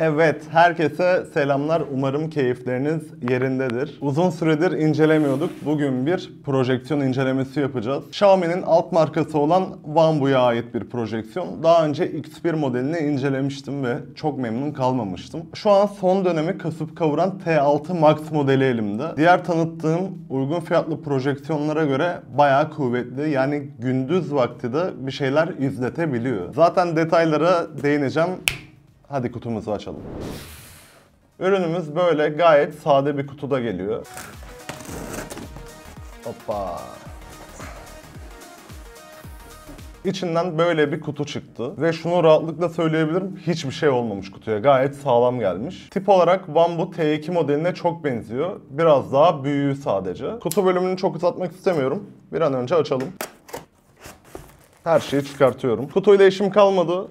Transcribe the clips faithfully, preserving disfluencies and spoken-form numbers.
Evet, herkese selamlar. Umarım keyifleriniz yerindedir. Uzun süredir incelemiyorduk. Bugün bir projeksiyon incelemesi yapacağız. Xiaomi'nin alt markası olan Wanbo'ya ait bir projeksiyon. Daha önce X bir modelini incelemiştim ve çok memnun kalmamıştım. Şu an son dönemi kasıp kavuran T altı Max modeli elimde. Diğer tanıttığım uygun fiyatlı projeksiyonlara göre bayağı kuvvetli. Yani gündüz vakti de bir şeyler izletebiliyor. Zaten detaylara değineceğim. Hadi kutumuzu açalım. Ürünümüz böyle gayet sade bir kutuda geliyor. Hoppa. İçinden böyle bir kutu çıktı ve şunu rahatlıkla söyleyebilirim, hiçbir şey olmamış kutuya, gayet sağlam gelmiş. Tip olarak Wanbo T iki modeline çok benziyor, biraz daha büyüğü sadece. Kutu bölümünü çok uzatmak istemiyorum, bir an önce açalım. Her şeyi çıkartıyorum. Kutuyla işim kalmadı.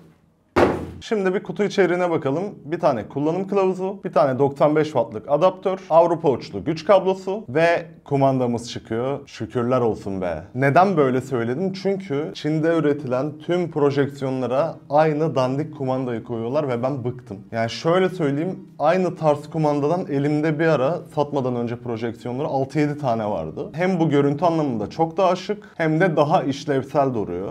Şimdi bir kutu içeriğine bakalım. Bir tane kullanım kılavuzu, bir tane doksan beş wattlık adaptör, Avrupa uçlu güç kablosu ve kumandamız çıkıyor. Şükürler olsun be. Neden böyle söyledim? Çünkü Çin'de üretilen tüm projeksiyonlara aynı dandik kumandayı koyuyorlar ve ben bıktım. Yani şöyle söyleyeyim, aynı tarz kumandadan elimde bir ara satmadan önce projeksiyonları altı yedi tane vardı. Hem bu görüntü anlamında çok daha şık hem de daha işlevsel duruyor.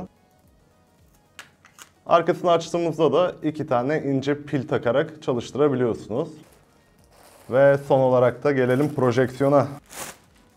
Arkasını açtığımızda da iki tane ince pil takarak çalıştırabiliyorsunuz. Ve son olarak da gelelim projeksiyona.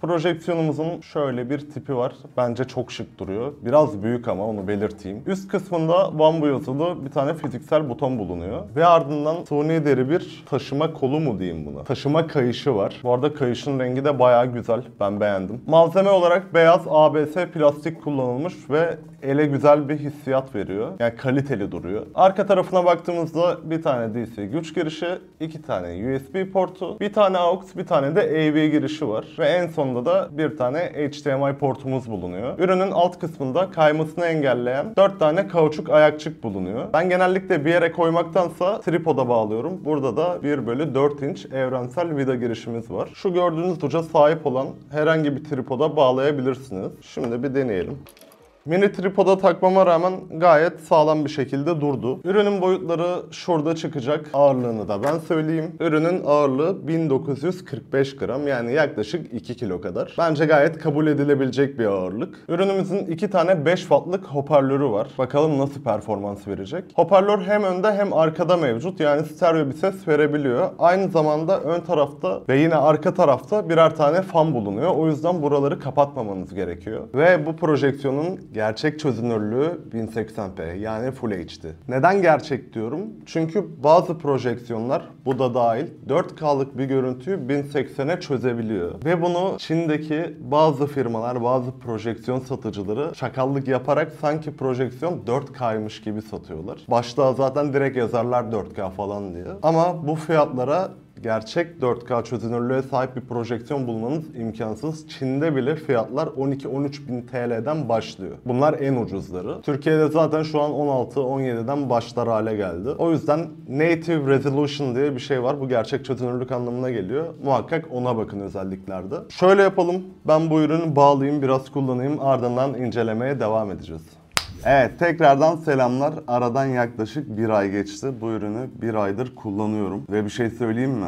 Projeksiyonumuzun şöyle bir tipi var. Bence çok şık duruyor. Biraz büyük ama onu belirteyim. Üst kısmında Wanbo yazılı bir tane fiziksel buton bulunuyor. Ve ardından suni deri bir taşıma kolu mu diyeyim buna. Taşıma kayışı var. Bu arada kayışın rengi de bayağı güzel. Ben beğendim. Malzeme olarak beyaz A B S plastik kullanılmış ve ele güzel bir hissiyat veriyor. Yani kaliteli duruyor. Arka tarafına baktığımızda bir tane D C güç girişi, iki tane U S B portu, bir tane A U X, bir tane de A V girişi var. Ve en son da bir tane H D M I portumuz bulunuyor. Ürünün alt kısmında kaymasını engelleyen dört tane kauçuk ayakçık bulunuyor. Ben genellikle bir yere koymaktansa tripoda bağlıyorum. Burada da bir bölü dört inç evrensel vida girişimiz var. Şu gördüğünüz uca sahip olan herhangi bir tripoda bağlayabilirsiniz. Şimdi bir deneyelim. Mini tripoda takmama rağmen gayet sağlam bir şekilde durdu. Ürünün boyutları şurada çıkacak. Ağırlığını da ben söyleyeyim. Ürünün ağırlığı bin dokuz yüz kırk beş gram, yani yaklaşık iki kilo kadar. Bence gayet kabul edilebilecek bir ağırlık. Ürünümüzün iki tane beş wattlık hoparlörü var. Bakalım nasıl performans verecek. Hoparlör hem önde hem arkada mevcut. Yani stereo bir ses verebiliyor. Aynı zamanda ön tarafta ve yine arka tarafta birer tane fan bulunuyor. O yüzden buraları kapatmamanız gerekiyor. Ve bu projeksiyonun gerçek çözünürlüğü bin seksen p, yani Full H D. Neden gerçek diyorum? Çünkü bazı projeksiyonlar, bu da dahil, dört K'lık bir görüntüyü bin seksene çözebiliyor. Ve bunu Çin'deki bazı firmalar, bazı projeksiyon satıcıları şakallık yaparak sanki projeksiyon dört K'ymış gibi satıyorlar. Başta zaten direkt yazarlar dört K falan diye. Ama bu fiyatlara gerçek dört K çözünürlüğe sahip bir projeksiyon bulmanız imkansız. Çin'de bile fiyatlar on iki on üç bin T L'den başlıyor. Bunlar en ucuzları. Türkiye'de zaten şu an on altı on yedi'den başlar hale geldi. O yüzden Native Resolution diye bir şey var. Bu gerçek çözünürlük anlamına geliyor. Muhakkak ona bakın özelliklerde. Şöyle yapalım. Ben bu ürünü bağlayayım, biraz kullanayım. Ardından incelemeye devam edeceğiz. Evet, tekrardan selamlar. Aradan yaklaşık bir ay geçti. Bu ürünü bir aydır kullanıyorum. Ve bir şey söyleyeyim mi?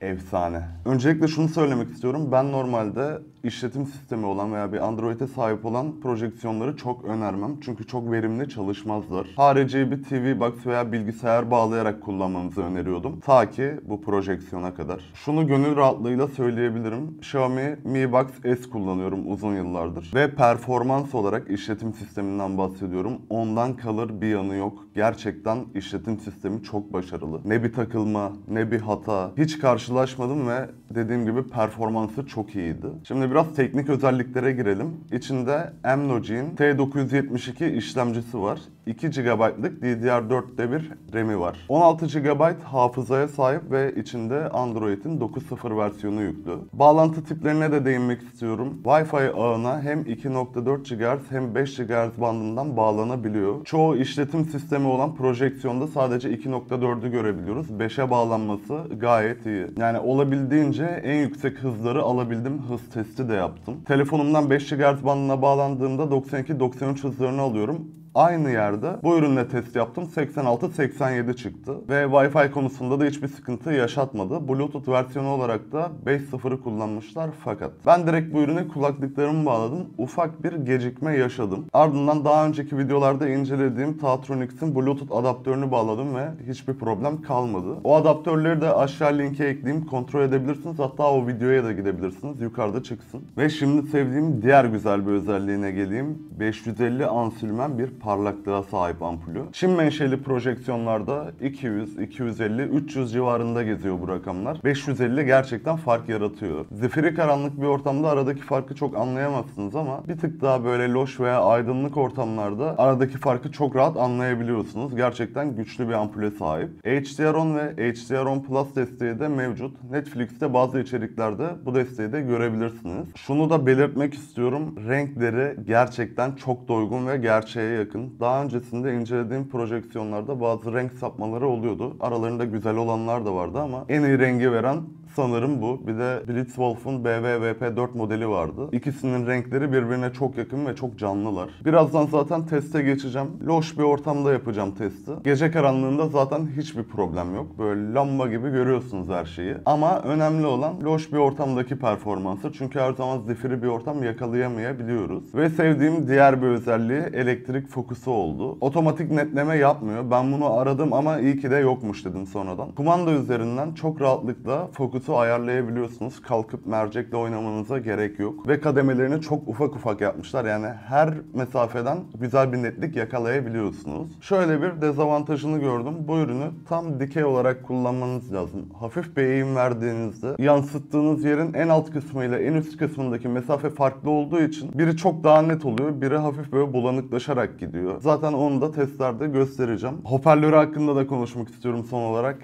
Efsane. Öncelikle şunu söylemek istiyorum. Ben normalde işletim sistemi olan veya bir Android'e sahip olan projeksiyonları çok önermem. Çünkü çok verimli çalışmazlar. Harici bir T V box veya bilgisayar bağlayarak kullanmanızı öneriyordum. Ta ki bu projeksiyona kadar. Şunu gönül rahatlığıyla söyleyebilirim. Xiaomi Mi Box S kullanıyorum uzun yıllardır. Ve performans olarak işletim sisteminden bahsediyorum. Ondan kalır bir yanı yok. Gerçekten işletim sistemi çok başarılı. Ne bir takılma, ne bir hata. Hiç karşılaşmadım ve dediğim gibi performansı çok iyiydi. Şimdi biraz teknik özelliklere girelim. İçinde Amlogic'in T dokuz yüz yetmiş iki işlemcisi var. iki gigabaytlık D D R dört'te bir ram'i var. on altı gigabayt hafızaya sahip ve içinde Android'in dokuz nokta sıfır versiyonu yüklü. Bağlantı tiplerine de değinmek istiyorum. Wi-Fi ağına hem iki nokta dört gigahertz hem beş gigahertz bandından bağlanabiliyor. Çoğu işletim sistemi olan projeksiyonda sadece iki nokta dört'ü görebiliyoruz. beşe bağlanması gayet iyi. Yani olabildiğince en yüksek hızları alabildim. Hız testi de yaptım. Telefonumdan beş gigahertz bandına bağlandığımda doksan iki doksan üç hızlarını alıyorum. aynı yerde bu ürünle test yaptım. seksen altı seksen yedi çıktı. Ve Wi-Fi konusunda da hiçbir sıkıntı yaşatmadı. Bluetooth versiyonu olarak da beş nokta sıfırı kullanmışlar fakat ben direkt bu ürüne kulaklıklarımı bağladım. Ufak bir gecikme yaşadım. Ardından daha önceki videolarda incelediğim Taotronics'in Bluetooth adaptörünü bağladım ve hiçbir problem kalmadı. O adaptörleri de aşağı linke ekleyeyim. Kontrol edebilirsiniz. Hatta o videoya da gidebilirsiniz. Yukarıda çıksın. Ve şimdi sevdiğim diğer güzel bir özelliğine geleyim. beş yüz elli ansülmen bir parlaklığa sahip ampulü. Çin menşeli projeksiyonlarda iki yüz, iki yüz elli, üç yüz civarında geziyor bu rakamlar. beş yüz elli gerçekten fark yaratıyor. Zifiri karanlık bir ortamda aradaki farkı çok anlayamazsınız ama bir tık daha böyle loş veya aydınlık ortamlarda aradaki farkı çok rahat anlayabiliyorsunuz. Gerçekten güçlü bir ampule sahip. H D R on ve H D R on plus desteği de mevcut. Netflix'te bazı içeriklerde bu desteği de görebilirsiniz. Şunu da belirtmek istiyorum. Renkleri gerçekten çok doygun ve gerçeğe yakın. Daha öncesinde incelediğim projeksiyonlarda bazı renk sapmaları oluyordu. Aralarında güzel olanlar da vardı ama en iyi rengi veren sanırım bu. Bir de Blitzwolf'un B V V P dört modeli vardı. İkisinin renkleri birbirine çok yakın ve çok canlılar. Birazdan zaten teste geçeceğim. Loş bir ortamda yapacağım testi. Gece karanlığında zaten hiçbir problem yok. Böyle lamba gibi görüyorsunuz her şeyi. Ama önemli olan loş bir ortamdaki performansı. Çünkü her zaman zifiri bir ortam yakalayamayabiliyoruz. Ve sevdiğim diğer bir özelliği elektrik fokusu oldu. Otomatik netleme yapmıyor. Ben bunu aradım ama iyi ki de yokmuş dedim sonradan. Kumanda üzerinden çok rahatlıkla fokus ayarlayabiliyorsunuz. Kalkıp mercekle oynamanıza gerek yok. Ve kademelerini çok ufak ufak yapmışlar. Yani her mesafeden güzel bir netlik yakalayabiliyorsunuz. Şöyle bir dezavantajını gördüm. Bu ürünü tam dikey olarak kullanmanız lazım. Hafif bir eğim verdiğinizde yansıttığınız yerin en alt kısmıyla en üst kısmındaki mesafe farklı olduğu için biri çok daha net oluyor. Biri hafif böyle bulanıklaşarak gidiyor. Zaten onu da testlerde göstereceğim. Hoparlörü hakkında da konuşmak istiyorum son olarak.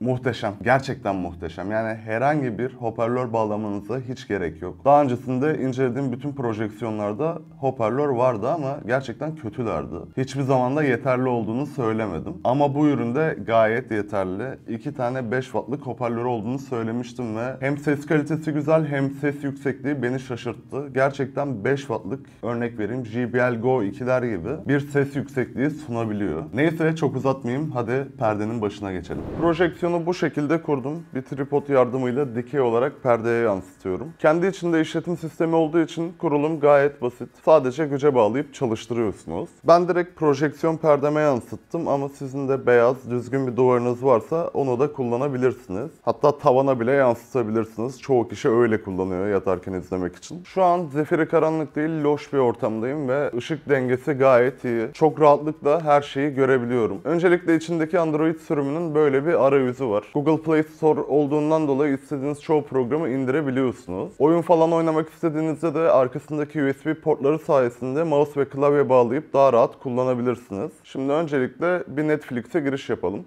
Muhteşem. Gerçekten muhteşem. Yani herhangi bir hoparlör bağlamanıza hiç gerek yok. Daha öncesinde incelediğim bütün projeksiyonlarda hoparlör vardı ama gerçekten kötülerdi. Hiçbir zaman da yeterli olduğunu söylemedim. Ama bu üründe gayet yeterli. İki tane beş wattlık hoparlör olduğunu söylemiştim ve hem ses kalitesi güzel hem ses yüksekliği beni şaşırttı. Gerçekten beş wattlık, örnek vereyim, J B L Go ikiler gibi bir ses yüksekliği sunabiliyor. Neyse çok uzatmayayım. Hadi perdenin başına geçelim. Projeksiyon bu şekilde kurdum. Bir tripod yardımıyla dikey olarak perdeye yansıtıyorum. Kendi içinde işletim sistemi olduğu için kurulum gayet basit. Sadece güce bağlayıp çalıştırıyorsunuz. Ben direkt projeksiyon perdeme yansıttım ama sizin de beyaz, düzgün bir duvarınız varsa onu da kullanabilirsiniz. Hatta tavana bile yansıtabilirsiniz. Çoğu kişi öyle kullanıyor yatarken izlemek için. Şu an zifiri karanlık değil, loş bir ortamdayım ve ışık dengesi gayet iyi. Çok rahatlıkla her şeyi görebiliyorum. Öncelikle içindeki Android sürümünün böyle bir arayüzü var. Google Play Store olduğundan dolayı istediğiniz çoğu programı indirebiliyorsunuz. Oyun falan oynamak istediğinizde de arkasındaki U S B portları sayesinde mouse ve klavye bağlayıp daha rahat kullanabilirsiniz. Şimdi öncelikle bir Netflix'e giriş yapalım.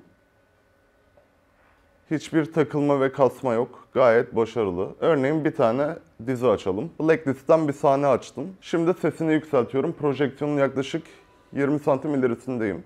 Hiçbir takılma ve kasma yok. Gayet başarılı. Örneğin bir tane dizi açalım. Blacklist'ten bir sahne açtım. Şimdi sesini yükseltiyorum. Projeksiyonun yaklaşık yirmi santim ilerisindeyim.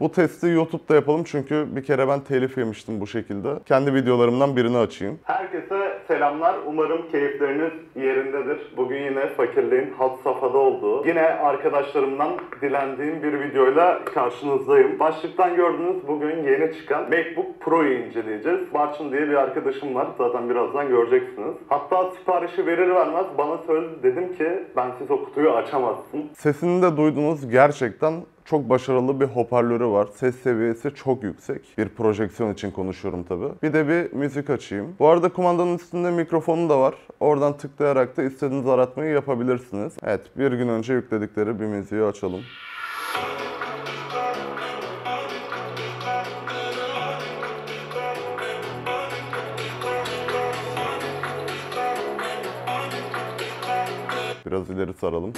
Bu testi YouTube'da yapalım çünkü bir kere ben telif yemiştim bu şekilde. Kendi videolarımdan birini açayım. Herkese selamlar. Umarım keyifleriniz yerindedir. Bugün yine fakirliğin had safhada olduğu, yine arkadaşlarımdan dilendiğim bir videoyla karşınızdayım. Başlıktan gördüğünüz bugün yeni çıkan MacBook Pro'yu inceleyeceğiz. Barçın diye bir arkadaşım var. Zaten birazdan göreceksiniz. Hatta siparişi verir vermez bana söyledi. Dedim ki bensiz o kutuyu açamazsın. Sesini de duydunuz, gerçekten çok başarılı bir hoparlörü var. Ses seviyesi çok yüksek. Bir projeksiyon için konuşuyorum tabii. Bir de bir müzik açayım. Bu arada kumandanın üstünde mikrofonu da var. Oradan tıklayarak da istediğiniz aratmayı yapabilirsiniz. Evet, bir gün önce yükledikleri bir müziği açalım. Biraz ileri saralım.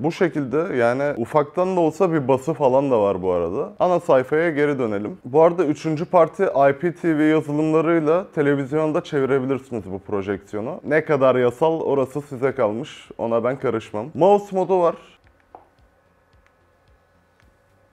Bu şekilde, yani ufaktan da olsa bir bası falan da var bu arada. Ana sayfaya geri dönelim. Bu arada üçüncü parti I P T V yazılımlarıyla televizyonda çevirebilirsiniz bu projeksiyonu. Ne kadar yasal orası size kalmış. Ona ben karışmam. Mouse modu var.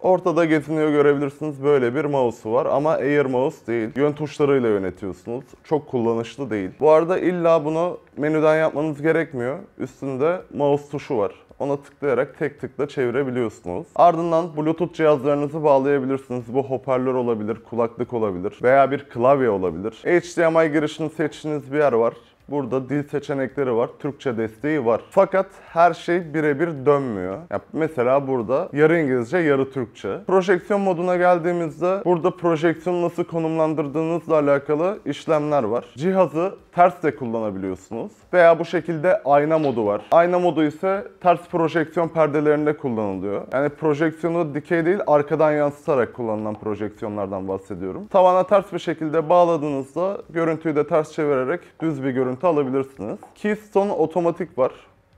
Ortada geziniyor, görebilirsiniz. Böyle bir mouse'u var ama Air Mouse değil. Yön tuşlarıyla yönetiyorsunuz. Çok kullanışlı değil. Bu arada illa bunu menüden yapmanız gerekmiyor. Üstünde mouse tuşu var. Ona tıklayarak tek tıkla çevirebiliyorsunuz. Ardından Bluetooth cihazlarınızı bağlayabilirsiniz. Bu hoparlör olabilir, kulaklık olabilir veya bir klavye olabilir. H D M I girişini seçtiğiniz bir yer var. Burada dil seçenekleri var, Türkçe desteği var. Fakat her şey birebir dönmüyor. Ya mesela burada yarı İngilizce, yarı Türkçe. Projeksiyon moduna geldiğimizde burada projeksiyonu nasıl konumlandırdığınızla alakalı işlemler var. Cihazı ters de kullanabiliyorsunuz. Veya bu şekilde ayna modu var. Ayna modu ise ters projeksiyon perdelerinde kullanılıyor. Yani projeksiyonu dikey değil, arkadan yansıtarak kullanılan projeksiyonlardan bahsediyorum. Tavana ters bir şekilde bağladığınızda görüntüyü de ters çevirerek düz bir görüntü alabilirsiniz. Keystone otomatik var.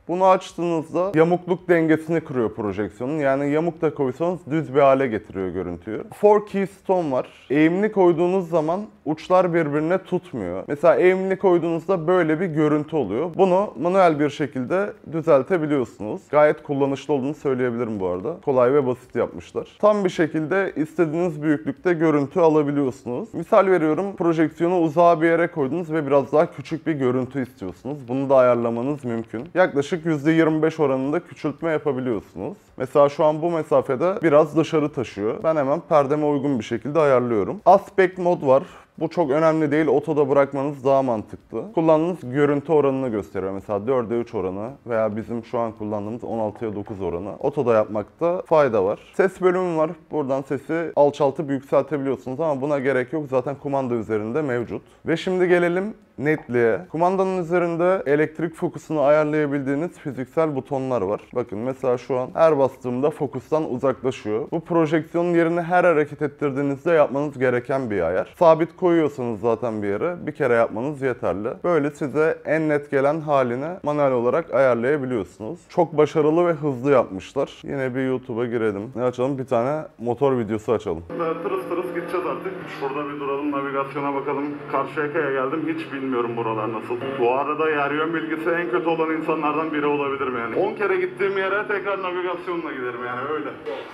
Bunu açtığınızda yamukluk dengesini kuruyor projeksiyonun. Yani yamuk da koysanız düz bir hale getiriyor görüntüyü. dört keystone var. Eğimli koyduğunuz zaman uçlar birbirine tutmuyor. Mesela eğimli koyduğunuzda böyle bir görüntü oluyor. Bunu manuel bir şekilde düzeltebiliyorsunuz. Gayet kullanışlı olduğunu söyleyebilirim bu arada. Kolay ve basit yapmışlar. Tam bir şekilde istediğiniz büyüklükte görüntü alabiliyorsunuz. Misal veriyorum, projeksiyonu uzağa bir yere koydunuz ve biraz daha küçük bir görüntü istiyorsunuz. Bunu da ayarlamanız mümkün. Yaklaşık yüzde yirmi beş oranında küçültme yapabiliyorsunuz. Mesela şu an bu mesafede biraz dışarı taşıyor. Ben hemen perdeme uygun bir şekilde ayarlıyorum. Aspect mod var. Bu çok önemli değil. Otoda bırakmanız daha mantıklı. Kullandığınız görüntü oranını gösteriyor. Mesela dörde üç oranı veya bizim şu an kullandığımız on altıya dokuz oranı. Otoda yapmakta fayda var. Ses bölümü var. Buradan sesi alçaltıp yükseltebiliyorsunuz ama buna gerek yok. Zaten kumanda üzerinde mevcut. Ve şimdi gelelim netliğe. Kumandanın üzerinde elektrik fokusunu ayarlayabildiğiniz fiziksel butonlar var. Bakın mesela şu an her bastığımda fokustan uzaklaşıyor. Bu projeksiyonun yerini her hareket ettirdiğinizde yapmanız gereken bir ayar. Sabit koyuyorsanız zaten bir yere bir kere yapmanız yeterli. Böyle size en net gelen halini manuel olarak ayarlayabiliyorsunuz. Çok başarılı ve hızlı yapmışlar. Yine bir YouTube'a girelim. Ne açalım? Bir tane motor videosu açalım. Tırıs tırıs gideceğiz artık. Şurada bir duralım, navigasyona bakalım. Karşıyaka'ya geldim. Hiç bilmiyorum. Bilmiyorum buralar nasıl. Bu arada yer yön bilgisi en kötü olan insanlardan biri olabilirim yani. on kere gittiğim yere tekrar navigasyonla giderim yani öyle.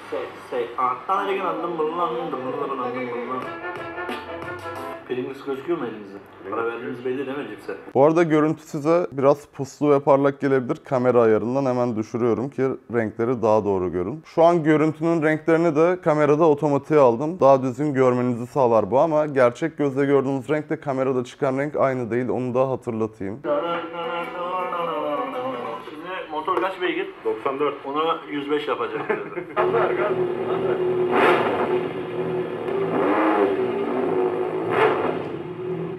Şey şey şey. Anladım bunu anladım bunu anladım bunu. Pilimiz gözüküyor mu elinizde? Para verdiğiniz belli değil mi cipse? Bu arada görüntü size biraz puslu ve parlak gelebilir. Kamera ayarından hemen düşürüyorum ki renkleri daha doğru görün. Şu an görüntünün renklerini de kamerada otomatiğe aldım. Daha düzgün görmenizi sağlar bu ama gerçek gözle gördüğünüz renkle kamerada çıkan renk aynı değil. Onu da hatırlatayım. Şimdi motor kaç beygir? doksan dört. Ona yüz beş yapacak. Hazır, hazır.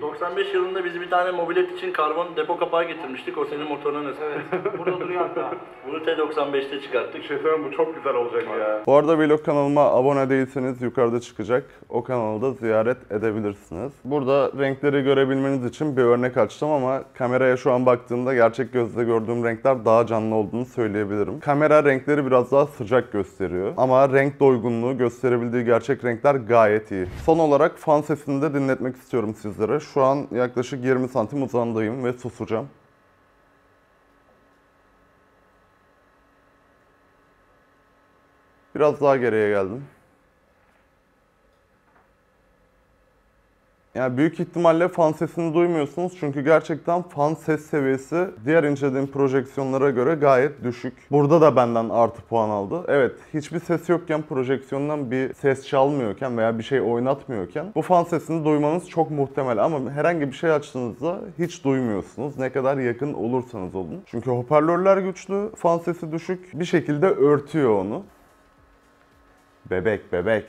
doksan beş yılında biz bir tane mobilet için karbon depo kapağı getirmiştik. O senin motoruna nasıl? Evet. Burada duruyor hatta. Bunu T doksan beş'te çıkarttık. Şey söyleyeyim, bu çok güzel olacak ya. Bu arada vlog kanalıma abone değilseniz yukarıda çıkacak. O kanalı da ziyaret edebilirsiniz. Burada renkleri görebilmeniz için bir örnek açtım ama kameraya şu an baktığımda gerçek gözle gördüğüm renkler daha canlı olduğunu söyleyebilirim. Kamera renkleri biraz daha sıcak gösteriyor. Ama renk doygunluğu gösterebildiği gerçek renkler gayet iyi. Son olarak fan sesini de dinletmek istiyorum sizlere. Şu an yaklaşık yirmi santim uzandayım ve susacağım. Biraz daha geriye geldim. Yani büyük ihtimalle fan sesini duymuyorsunuz çünkü gerçekten fan ses seviyesi diğer incelediğim projeksiyonlara göre gayet düşük. Burada da benden artı puan aldı. Evet, hiçbir ses yokken, projeksiyondan bir ses çalmıyorken veya bir şey oynatmıyorken bu fan sesini duymanız çok muhtemel ama herhangi bir şey açtığınızda hiç duymuyorsunuz. Ne kadar yakın olursanız olun. Çünkü hoparlörler güçlü, fan sesi düşük, bir şekilde örtüyor onu. Bebek bebek.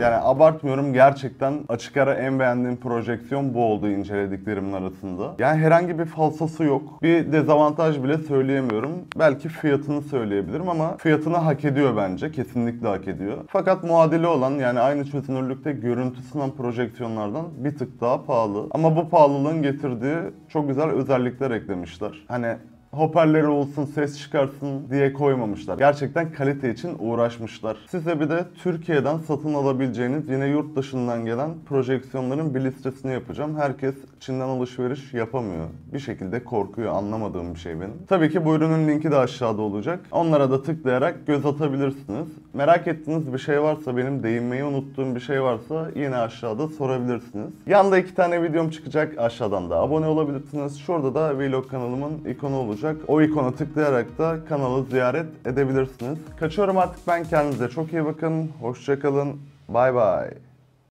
Yani abartmıyorum, gerçekten açık ara en beğendiğim projeksiyon bu oldu inceledik arasında. Yani herhangi bir falsosu yok. Bir dezavantaj bile söyleyemiyorum. Belki fiyatını söyleyebilirim ama fiyatını hak ediyor bence. Kesinlikle hak ediyor. Fakat muadili olan, yani aynı çözünürlükte görüntü sunan projeksiyonlardan bir tık daha pahalı. Ama bu pahalılığın getirdiği çok güzel özellikler eklemişler. Hani hoparlörü olsun, ses çıkarsın diye koymamışlar. Gerçekten kalite için uğraşmışlar. Size bir de Türkiye'den satın alabileceğiniz, yine yurt dışından gelen projeksiyonların bir listesini yapacağım. Herkes Çin'den alışveriş yapamıyor. Bir şekilde korkuyor. Anlamadığım bir şey benim. Tabii ki bu ürünün linki de aşağıda olacak. Onlara da tıklayarak göz atabilirsiniz. Merak ettiğiniz bir şey varsa, benim değinmeyi unuttuğum bir şey varsa yine aşağıda sorabilirsiniz. Yanda iki tane videom çıkacak. Aşağıdan da abone olabilirsiniz. Şurada da vlog kanalımın ikonu olacak. O ikona tıklayarak da kanalı ziyaret edebilirsiniz. Kaçıyorum artık ben. Kendinize çok iyi bakın. Hoşça kalın. Bay bay.